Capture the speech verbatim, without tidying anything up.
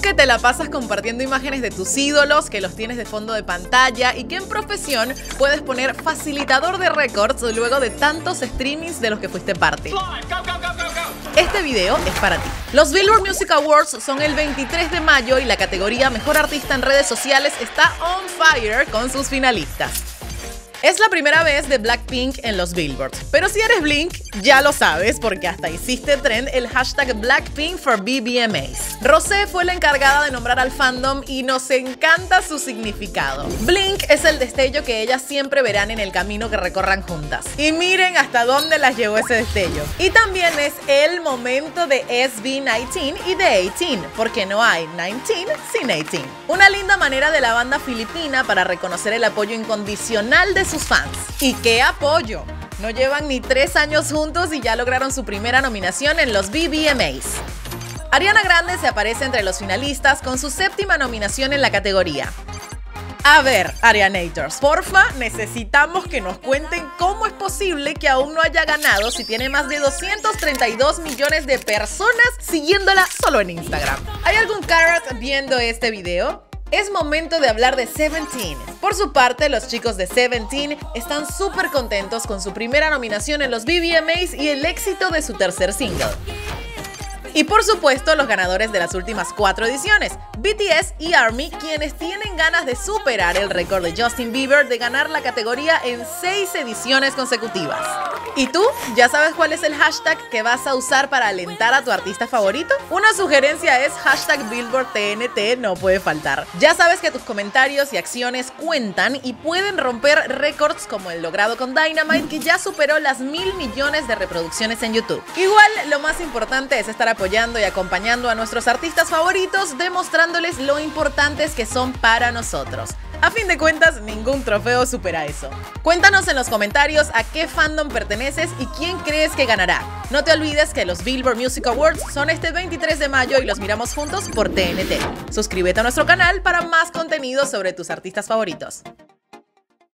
Tú que te la pasas compartiendo imágenes de tus ídolos, que los tienes de fondo de pantalla y que en profesión puedes poner facilitador de récords luego de tantos streamings de los que fuiste parte. Este video es para ti. Los Billboard Music Awards son el veintitrés de mayo y la categoría Mejor Artista en Redes Sociales está on fire con sus finalistas. Es la primera vez de Blackpink en los Billboards, pero si eres Blink, ya lo sabes porque hasta hiciste trend el hashtag Blackpink for B B M As. Rosé fue la encargada de nombrar al fandom y nos encanta su significado. Blink es el destello que ellas siempre verán en el camino que recorran juntas. Y miren hasta dónde las llevó ese destello. Y también es el momento de S B diecinueve y de dieciocho, porque no hay diecinueve sin dieciocho. Una linda manera de la banda filipina para reconocer el apoyo incondicional de sus fans. ¿Y qué apoyo? No llevan ni tres años juntos y ya lograron su primera nominación en los B B M As. Ariana Grande se aparece entre los finalistas con su séptima nominación en la categoría. A ver, Arianators, porfa, necesitamos que nos cuenten cómo es posible que aún no haya ganado si tiene más de doscientos treinta y dos millones de personas siguiéndola solo en Instagram. ¿Hay algún carrot viendo este video? Es momento de hablar de Seventeen. Por su parte, los chicos de Seventeen están súper contentos con su primera nominación en los B B M As y el éxito de su tercer single. Y por supuesto, los ganadores de las últimas cuatro ediciones, B T S y ARMY, quienes tienen ganas de superar el récord de Justin Bieber de ganar la categoría en seis ediciones consecutivas. ¿Y tú? ¿Ya sabes cuál es el hashtag que vas a usar para alentar a tu artista favorito? Una sugerencia es hashtag Billboard T N T, no puede faltar. Ya sabes que tus comentarios y acciones cuentan y pueden romper récords como el logrado con Dynamite, que ya superó las mil millones de reproducciones en YouTube. Igual, lo más importante es estar apoyando y acompañando a nuestros artistas favoritos, demostrándoles lo importantes que son para nosotros. A fin de cuentas, ningún trofeo supera eso. Cuéntanos en los comentarios a qué fandom perteneces y quién crees que ganará. No te olvides que los Billboard Music Awards son este veintitrés de mayo y los miramos juntos por T N T. Suscríbete a nuestro canal para más contenido sobre tus artistas favoritos.